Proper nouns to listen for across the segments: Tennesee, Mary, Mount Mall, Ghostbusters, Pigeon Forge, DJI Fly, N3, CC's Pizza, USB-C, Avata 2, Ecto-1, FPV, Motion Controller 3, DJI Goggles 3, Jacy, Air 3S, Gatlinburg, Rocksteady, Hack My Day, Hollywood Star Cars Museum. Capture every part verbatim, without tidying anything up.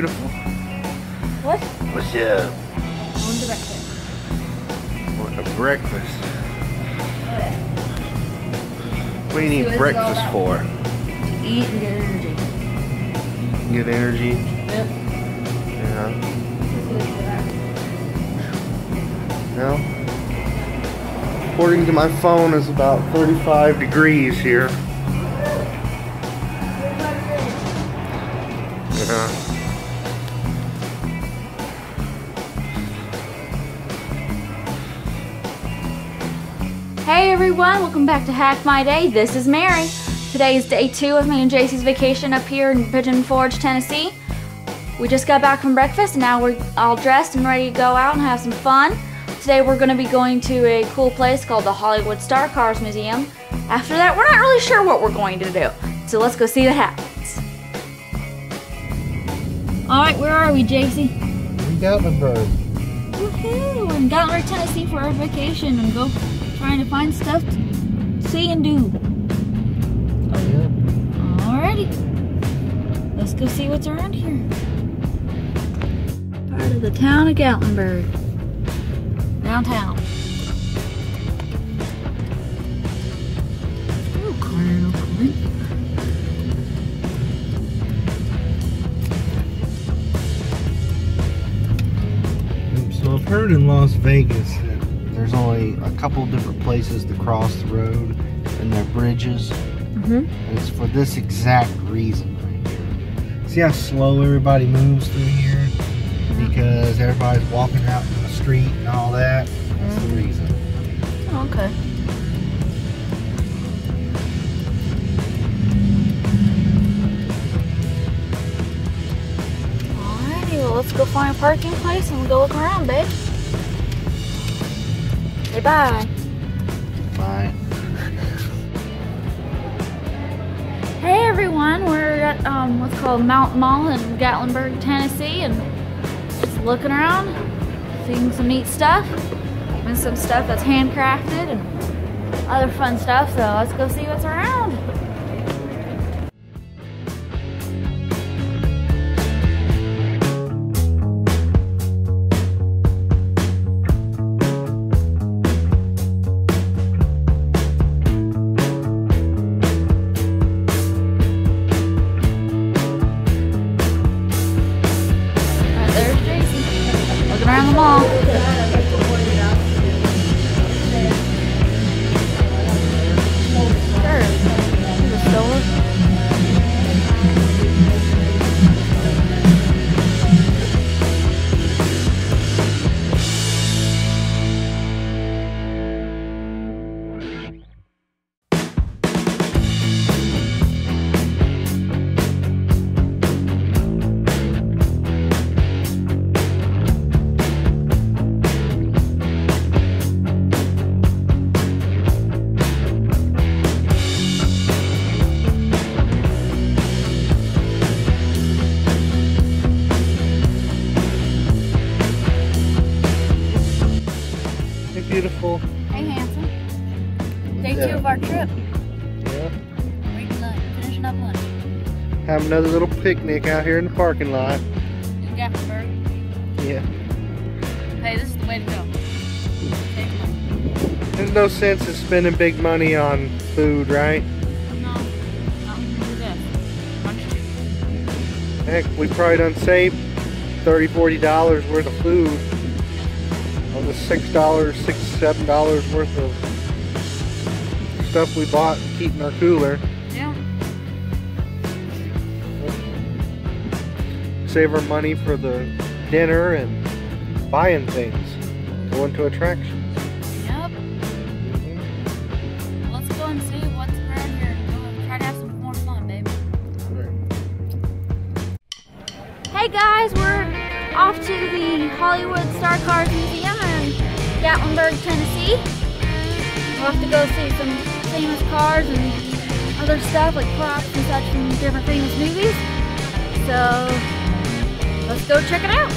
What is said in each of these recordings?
beautiful. What? What's up? I want the breakfast. What a breakfast. What? What do you need breakfast for? To eat and get energy. Get energy? Yep. Yeah. No? According to my phone, it's about thirty-five degrees here. Yeah. Hey everyone, welcome back to Hack My Day. This is Mary. Today is day two of me and Jacy's vacation up here in Pigeon Forge, Tennessee. We just got back from breakfast and now we're all dressed and ready to go out and have some fun. Today we're going to be going to a cool place called the Hollywood Star Cars Museum. After that, we're not really sure what we're going to do. So let's go see what happens. Alright, where are we, Jacy? In Gatlinburg. Woohoo! In Gatlinburg, Tennessee for our vacation and go trying to find stuff to see and do. Oh yeah. Alrighty. Let's go see what's around here. Part of the town of Gatlinburg. Downtown. Ooh, corner opening. So I've heard in Las Vegas that there's only a couple different places to cross the road and they're bridges. Mm-hmm. And it's for this exact reason right here. See how slow everybody moves through here? Because everybody's walking out in the street and all that. That's mm. the reason. Oh, okay. Alrighty, well let's go find a parking place and we'll go look around, babe. Say bye. Bye. Hey everyone, we're at um, what's called Mount Mall in Gatlinburg, Tennessee, and looking around, seeing some neat stuff, and some stuff that's handcrafted and other fun stuff, so let's go see what's around. Beautiful. Hey, handsome. Day yeah. two of our trip. Yeah. We're eating lunch, finishing up lunch. Have another little picnic out here in the parking lot. In Gatlinburg. Yeah. Hey, this is the way to go. Okay. There's no sense in spending big money on food, right? No. Not when you do that. Heck, we probably done saved thirty, forty dollars worth of food. The six dollars, six, seven dollars worth of stuff we bought and keep in our cooler. Yeah. Save our money for the dinner and buying things. Going to attractions. Yep. Mm-hmm. Let's go and see what's around here and try to have some more fun, baby. Right. Hey guys, we're off to the Hollywood Star Cars Museum. Gatlinburg, Tennessee. We'll have to go see some famous cars and other stuff like props and such from different famous movies. So let's go check it out.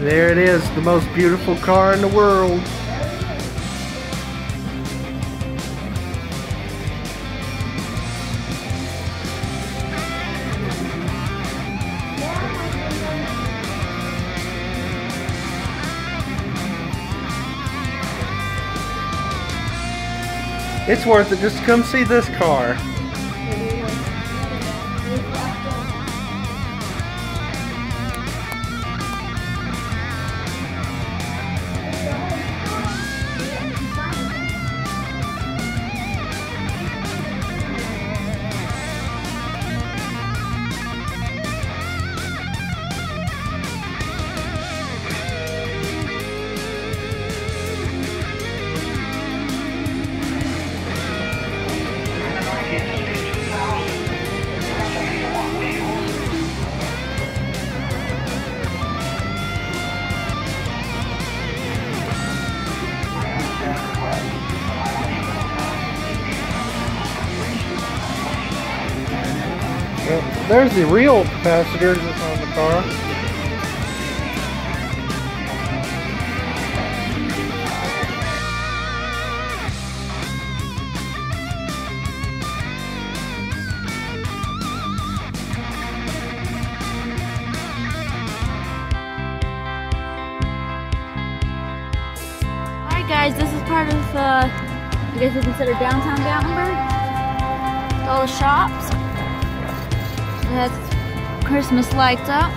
There it is, the most beautiful car in the world. It's worth it just to come see this car. Well, there's the real capacitors that's on the car. Alright guys, this is part of, uh, I guess we consider downtown Gatlinburg. All the shops. That's Christmas lights up.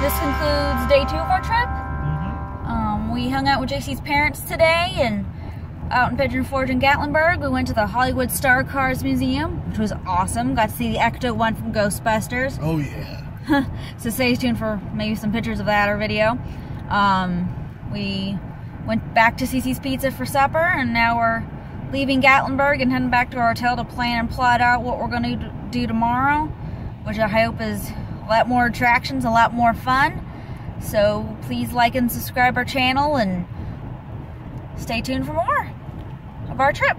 This concludes day two of our trip. Mm-hmm. um, we hung out with Jacy's parents today and out in Pigeon Forge in Gatlinburg. We went to the Hollywood Star Cars Museum, which was awesome. Got to see the Ecto one from Ghostbusters. Oh yeah. So stay tuned for maybe some pictures of that or video. Um, we went back to C C's Pizza for supper, and now we're leaving Gatlinburg and heading back to our hotel to plan and plot out what we're going to do tomorrow, which I hope is a lot more attractions, a lot more fun. So please like and subscribe our channel and stay tuned for more of our trip.